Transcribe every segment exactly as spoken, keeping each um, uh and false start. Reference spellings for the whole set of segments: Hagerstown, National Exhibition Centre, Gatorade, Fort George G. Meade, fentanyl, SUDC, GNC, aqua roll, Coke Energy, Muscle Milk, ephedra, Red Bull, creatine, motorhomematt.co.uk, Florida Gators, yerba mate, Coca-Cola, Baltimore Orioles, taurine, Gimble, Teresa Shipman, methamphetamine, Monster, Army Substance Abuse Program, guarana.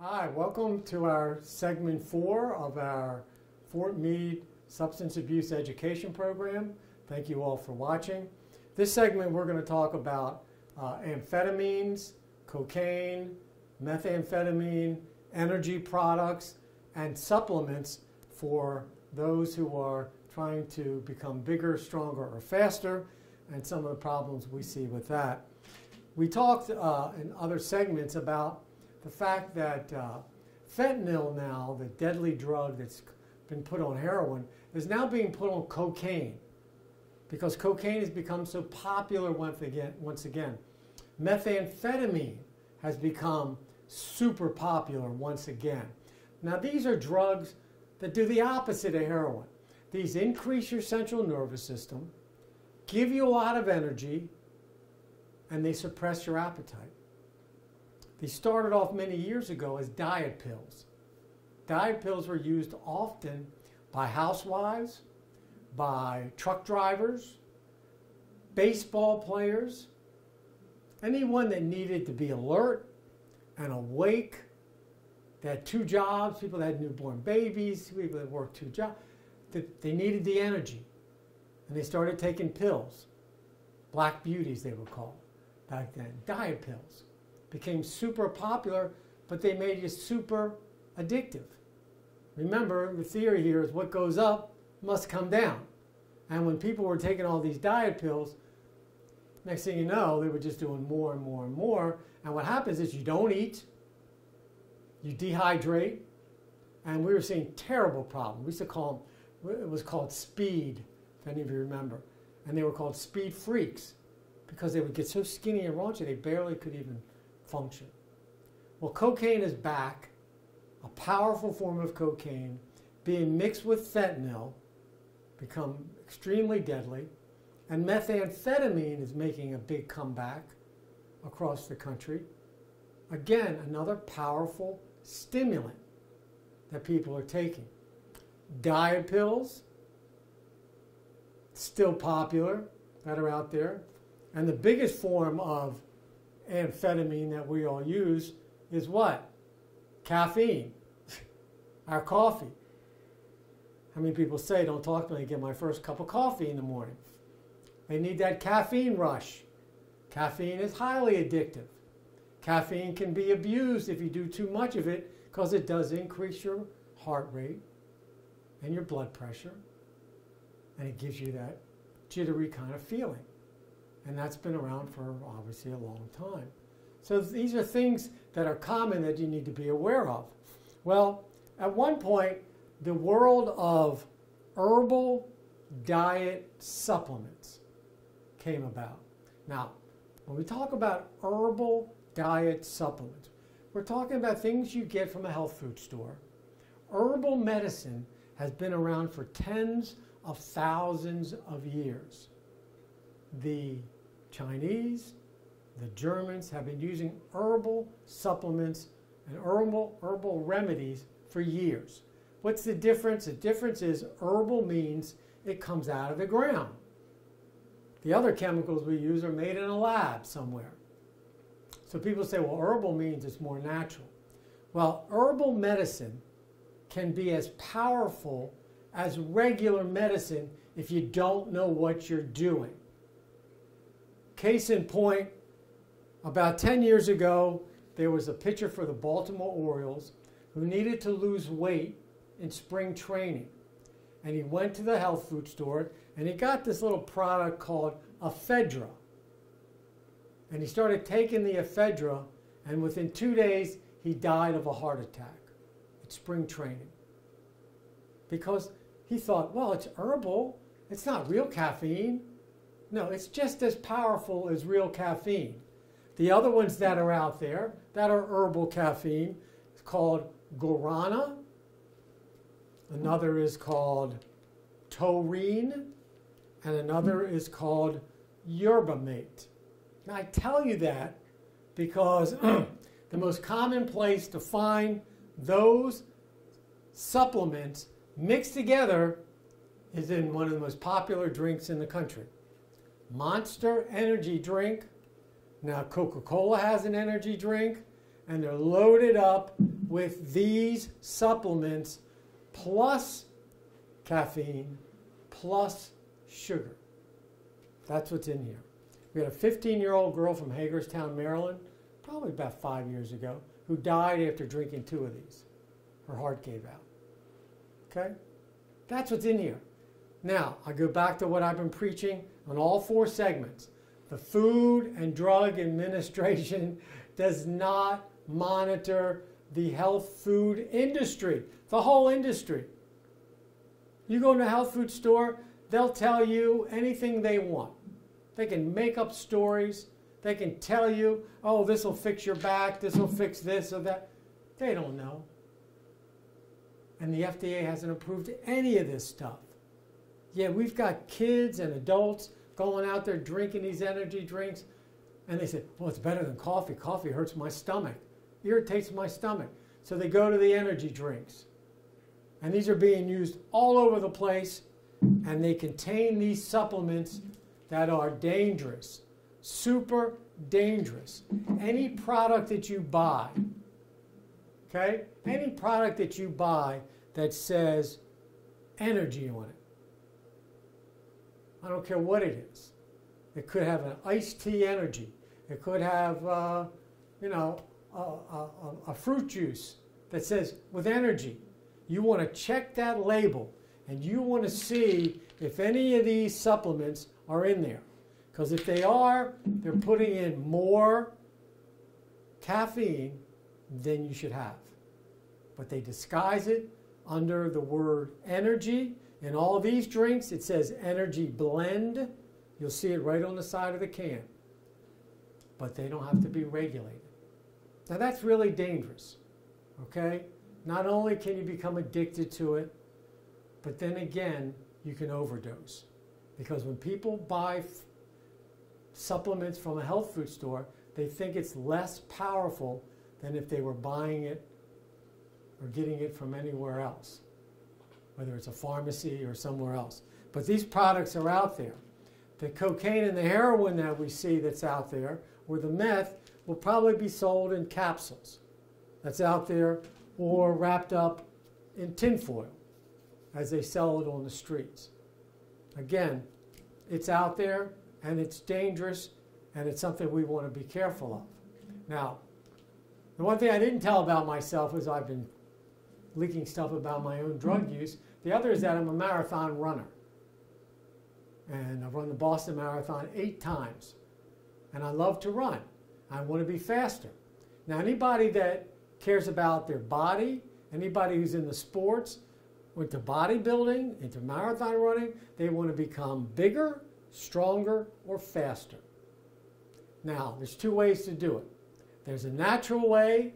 Hi, welcome to our segment four of our Fort Meade Substance Abuse Education Program. Thank you all for watching. This segment we're going to talk about uh, amphetamines, cocaine, methamphetamine, energy products, and supplements for those who are trying to become bigger, stronger, or faster, and some of the problems we see with that. We talked uh, in other segments about the fact that uh, fentanyl now, the deadly drug that's been put on heroin, is now being put on cocaine because cocaine has become so popular once again. Once again. Methamphetamine has become super popular once again. Now these are drugs that do the opposite of heroin. These increase your central nervous system, give you a lot of energy, and they suppress your appetite. They started off many years ago as diet pills. Diet pills were used often by housewives, by truck drivers, baseball players, anyone that needed to be alert and awake, that had two jobs, people that had newborn babies, people that worked two jobs. They needed the energy, and they started taking pills. Black beauties, they were called back then, diet pills. Became super popular, but they made you super addictive. Remember, the theory here is what goes up must come down. And when people were taking all these diet pills, next thing you know, they were just doing more and more and more. And what happens is you don't eat, you dehydrate, and we were seeing terrible problems. We used to call them, it was called speed, if any of you remember. And they were called speed freaks because they would get so skinny and raunchy they barely could even function. Well, cocaine is back, a powerful form of cocaine being mixed with fentanyl, become extremely deadly, and methamphetamine is making a big comeback across the country. Again, another powerful stimulant that people are taking. Diet pills, still popular, that are out there, and the biggest form of amphetamine that we all use is what? Caffeine. Our coffee. How many people say, don't talk to me, I get my first cup of coffee in the morning. They need that caffeine rush. Caffeine is highly addictive. Caffeine can be abused if you do too much of it because it does increase your heart rate and your blood pressure, and it gives you that jittery kind of feeling. And that's been around for obviously a long time. So these are things that are common that you need to be aware of. Well, at one point, the world of herbal diet supplements came about. Now, when we talk about herbal diet supplements, we're talking about things you get from a health food store. Herbal medicine has been around for tens of thousands of years. The Chinese, the Germans have been using herbal supplements and herbal, herbal remedies for years. What's the difference? The difference is herbal means it comes out of the ground. The other chemicals we use are made in a lab somewhere. So people say, well, herbal means it's more natural. Well, herbal medicine can be as powerful as regular medicine if you don't know what you're doing. Case in point, about ten years ago, there was a pitcher for the Baltimore Orioles who needed to lose weight in spring training. And he went to the health food store and he got this little product called ephedra. And he started taking the ephedra, and within two days, he died of a heart attack at spring training. Because he thought, well, it's herbal, it's not real caffeine. No, it's just as powerful as real caffeine. The other ones that are out there that are herbal caffeine is called guarana. Another is called taurine. And another is called yerba mate. Now, I tell you that because the most common place to find those supplements mixed together is in one of the most popular drinks in the country. Monster energy drink. Now Coca-Cola has an energy drink. and they're loaded up with these supplements plus caffeine plus sugar. That's what's in here. We had a fifteen-year-old girl from Hagerstown, Maryland, probably about five years ago, who died after drinking two of these. Her heart gave out. Okay? That's what's in here. Now, I go back to what I've been preaching on all four segments. The Food and Drug Administration does not monitor the health food industry, the whole industry. You go to a health food store, they'll tell you anything they want. They can make up stories. They can tell you, oh, this will fix your back, this will fix this or that. They don't know. And the F D A hasn't approved any of this stuff. Yeah, we've got kids and adults going out there drinking these energy drinks. And they say, well, it's better than coffee. Coffee hurts my stomach, irritates my stomach. So they go to the energy drinks. And these are being used all over the place. And they contain these supplements that are dangerous, super dangerous. Any product that you buy, okay? Any product that you buy that says energy on it. I don't care what it is. It could have an iced tea energy. It could have, uh, you know, a, a, a fruit juice that says with energy. You want to check that label, and you want to see if any of these supplements are in there. Because if they are, they're putting in more caffeine than you should have. But they disguise it under the word energy. In all these drinks, it says energy blend. You'll see it right on the side of the can. But they don't have to be regulated. Now that's really dangerous, okay? Not only can you become addicted to it, but then again, you can overdose. Because when people buy supplements from a health food store, they think it's less powerful than if they were buying it or getting it from anywhere else, whether it's a pharmacy or somewhere else. But these products are out there. The cocaine and the heroin that we see that's out there, or the meth, will probably be sold in capsules that's out there or wrapped up in tinfoil as they sell it on the streets. Again, it's out there, and it's dangerous, and it's something we want to be careful of. Now, the one thing I didn't tell about myself is I've been leaking stuff about my own drug use. The other is that I'm a marathon runner. And I've run the Boston Marathon eight times. And I love to run. I want to be faster. Now, anybody that cares about their body, anybody who's in the sports, into bodybuilding, into marathon running, they want to become bigger, stronger, or faster. Now, there's two ways to do it. There's a natural way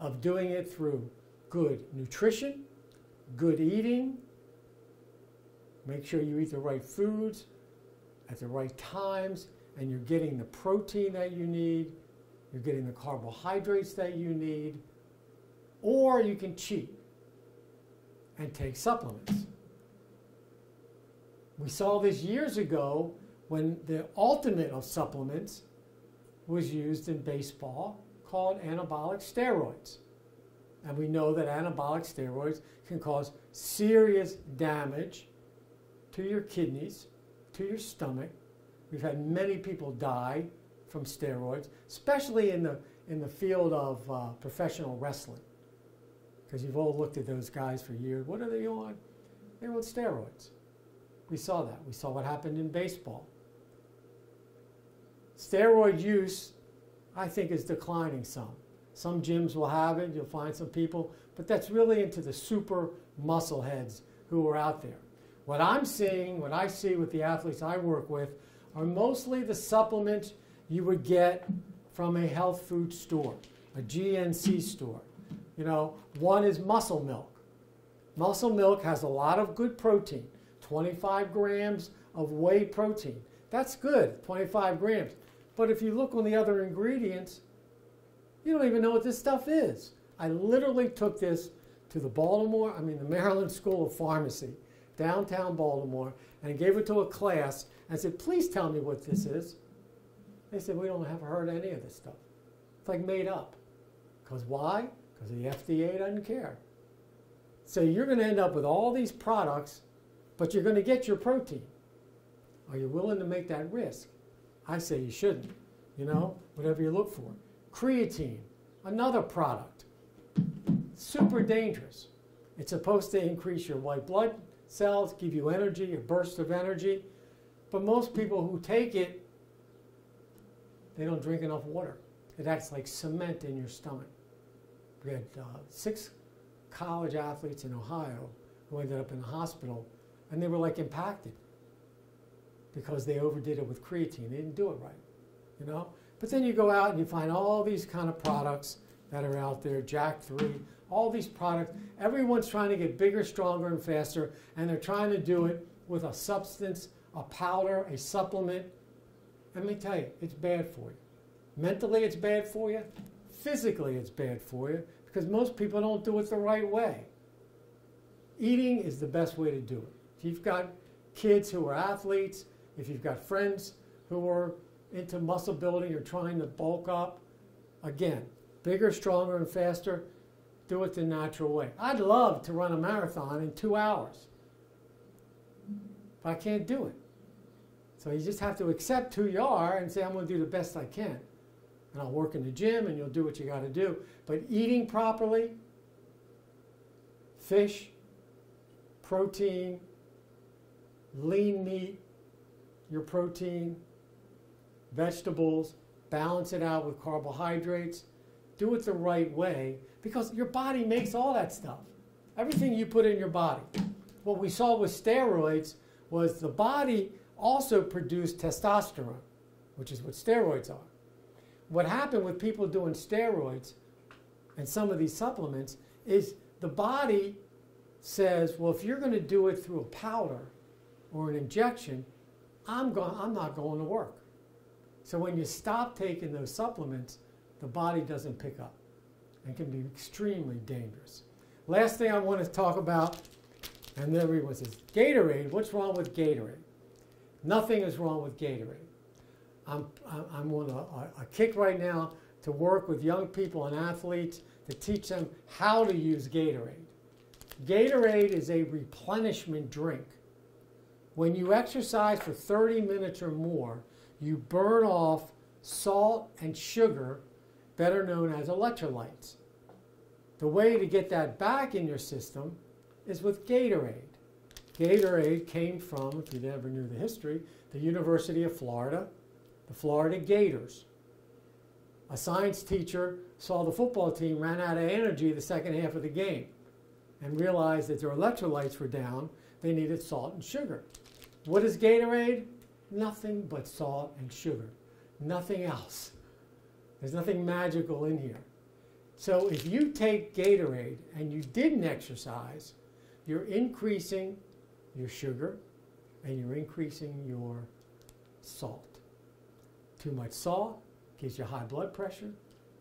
of doing it through good nutrition, good eating. Make sure you eat the right foods at the right times, and you're getting the protein that you need, you're getting the carbohydrates that you need, or you can cheat and take supplements. We saw this years ago when the ultimate of supplements was used in baseball called anabolic steroids. And we know that anabolic steroids can cause serious damage to your kidneys, to your stomach. We've had many people die from steroids, especially in the, in the field of uh, professional wrestling. Because you've all looked at those guys for years. What are they on? They're on steroids. We saw that. We saw what happened in baseball. Steroid use, I think, is declining some. Some gyms will have it. You'll find some people. But that's really into the super muscle heads who are out there. What I'm seeing, what I see with the athletes I work with, are mostly the supplements you would get from a health food store, a G N C store. You know, one is Muscle Milk. Muscle Milk has a lot of good protein, twenty-five grams of whey protein. That's good, twenty-five grams. But if you look on the other ingredients, you don't even know what this stuff is. I literally took this to the Baltimore, I mean the Maryland School of Pharmacy, downtown Baltimore, and gave it to a class and said, please tell me what this is. They said, we don't have heard any of this stuff. It's like made up. Because why? Because the F D A doesn't care. So you're going to end up with all these products, but you're going to get your protein. Are you willing to make that risk? I say you shouldn't, you know, whatever you look for. Creatine, another product, super dangerous. It's supposed to increase your white blood cells, give you energy, a burst of energy. But most people who take it, they don't drink enough water. It acts like cement in your stomach. We had uh, six college athletes in Ohio who ended up in the hospital, and they were like impacted because they overdid it with creatine. They didn't do it right, you know? But then you go out and you find all these kind of products that are out there, Jack three, all these products. Everyone's trying to get bigger, stronger, and faster, and they're trying to do it with a substance, a powder, a supplement. And let me tell you, it's bad for you. Mentally, it's bad for you. Physically, it's bad for you because most people don't do it the right way. Eating is the best way to do it. If you've got kids who are athletes, if you've got friends who are into muscle building or trying to bulk up, again, bigger, stronger, and faster, do it the natural way. I'd love to run a marathon in two hours, but I can't do it. So you just have to accept who you are and say, I'm going to do the best I can. And I'll work in the gym, and you'll do what you got to do. But eating properly, fish, protein, lean meat, your protein, vegetables, balance it out with carbohydrates. Do it the right way because your body makes all that stuff. Everything you put in your body. What we saw with steroids was the body also produced testosterone, which is what steroids are. What happened with people doing steroids and some of these supplements is the body says, well, if you're going to do it through a powder or an injection, I'm, go I'm not going to work. So when you stop taking those supplements, the body doesn't pick up and can be extremely dangerous. Last thing I want to talk about, and then everyone says, Gatorade, what's wrong with Gatorade? Nothing is wrong with Gatorade. I'm, I'm on a, a kick right now to work with young people and athletes to teach them how to use Gatorade. Gatorade is a replenishment drink. When you exercise for thirty minutes or more, you burn off salt and sugar, better known as electrolytes. The way to get that back in your system is with Gatorade. Gatorade came from, if you ever knew the history, the University of Florida, the Florida Gators. A science teacher saw the football team ran out of energy the second half of the game and realized that their electrolytes were down. They needed salt and sugar. What is Gatorade? Nothing but salt and sugar. Nothing else. There's nothing magical in here. So if you take Gatorade and you didn't exercise, you're increasing your sugar and you're increasing your salt. Too much salt gives you high blood pressure.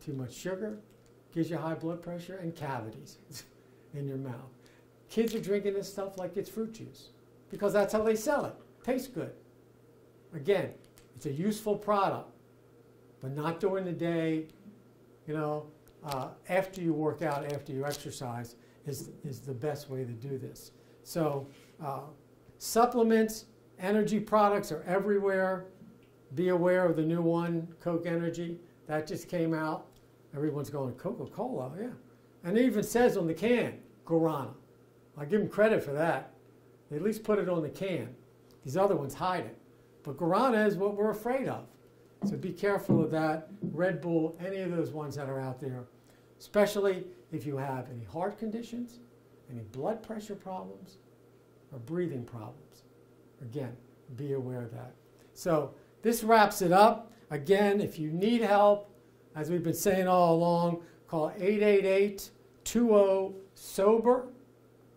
Too much sugar gives you high blood pressure and cavities in your mouth. Kids are drinking this stuff like it's fruit juice because that's how they sell it. Tastes good. Again, it's a useful product, but not during the day, you know, uh, after you work out, after you exercise is, is the best way to do this. So uh, supplements, energy products are everywhere. Be aware of the new one, Coke Energy. That just came out. Everyone's going, Coca-Cola, yeah. And it even says on the can, guarana. I give them credit for that. They at least put it on the can. These other ones hide it. But guarana is what we're afraid of. So be careful of that. Red Bull, any of those ones that are out there. Especially if you have any heart conditions, any blood pressure problems, or breathing problems. Again, be aware of that. So this wraps it up. Again, if you need help, as we've been saying all along, call eight eight eight, two zero, SOBER,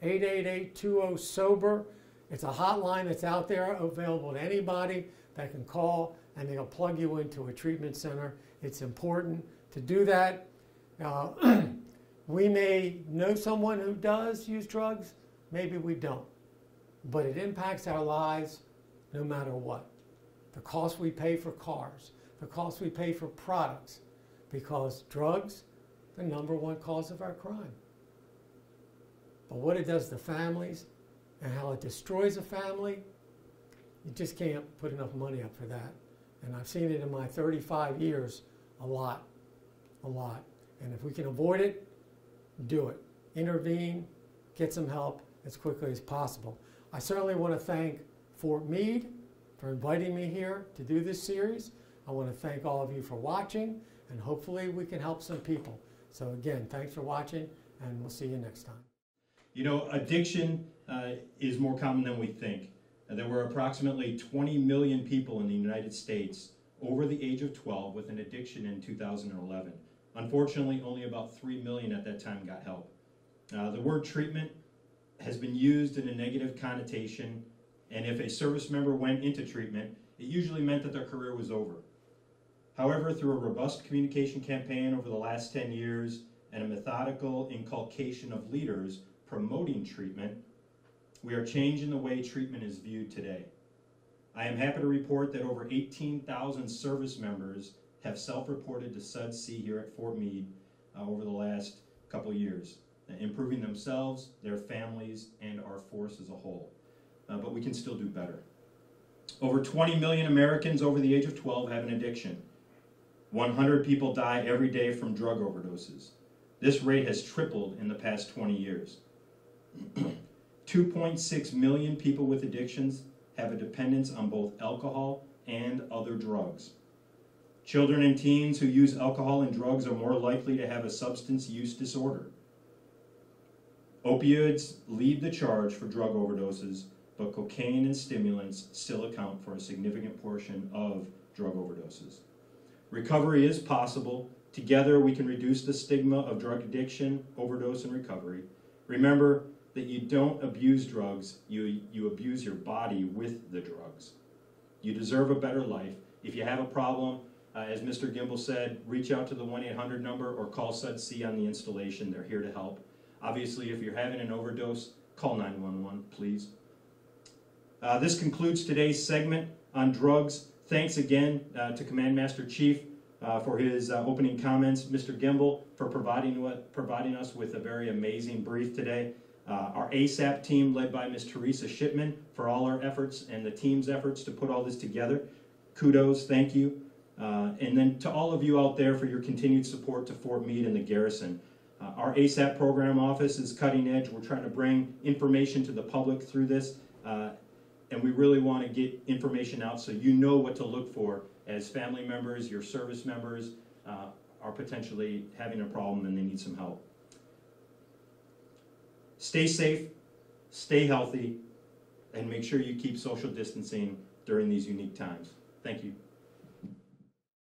eight eight eight, two zero, SOBER. It's a hotline that's out there available to anybody that can call, and they'll plug you into a treatment center. It's important to do that. Uh, we may know someone who does use drugs. Maybe we don't. But it impacts our lives no matter what. The cost we pay for cars, the cost we pay for products, because drugs, the number one cause of our crime. But what it does to families and how it destroys a family, you just can't put enough money up for that. And I've seen it in my thirty-five years a lot, a lot. And if we can avoid it, do it. Intervene, get some help as quickly as possible. I certainly want to thank Fort Meade for inviting me here to do this series. I want to thank all of you for watching, and hopefully we can help some people. So again, thanks for watching, and we'll see you next time. You know, addiction uh, is more common than we think. There were approximately twenty million people in the United States over the age of twelve with an addiction in two thousand eleven. Unfortunately, only about three million at that time got help. Uh, the word treatment has been used in a negative connotation, and if a service member went into treatment, it usually meant that their career was over. However, through a robust communication campaign over the last ten years and a methodical inculcation of leaders promoting treatment, we are changing the way treatment is viewed today. I am happy to report that over eighteen thousand service members have self-reported to S U D C here at Fort Meade uh, over the last couple years, uh, improving themselves, their families, and our force as a whole. Uh, but we can still do better. Over twenty million Americans over the age of twelve have an addiction. one hundred people die every day from drug overdoses. This rate has tripled in the past twenty years. two point six million people with addictions have a dependence on both alcohol and other drugs. Children and teens who use alcohol and drugs are more likely to have a substance use disorder. Opioids lead the charge for drug overdoses, but cocaine and stimulants still account for a significant portion of drug overdoses. Recovery is possible. Together, we can reduce the stigma of drug addiction, overdose, and recovery. Remember that you don't abuse drugs, you, you abuse your body with the drugs. You deserve a better life. If you have a problem, uh, as Mister Gimble said, reach out to the one eight hundred number or call S U D C on the installation. They're here to help. Obviously, if you're having an overdose, call nine one one, please. Uh, this concludes today's segment on drugs. Thanks again uh, to Command Master Chief uh, for his uh, opening comments, Mister Gimble for providing, what, providing us with a very amazing brief today, uh, our ASAP team led by Miz Teresa Shipman for all our efforts and the team's efforts to put all this together. Kudos, thank you. Uh, and then to all of you out there for your continued support to Fort Meade and the garrison. Uh, our ASAP program office is cutting edge. We're trying to bring information to the public through this. Uh, And we really want to get information out so you know what to look for as family members, your service members uh, are potentially having a problem and they need some help. Stay safe, stay healthy, and make sure you keep social distancing during these unique times. Thank you.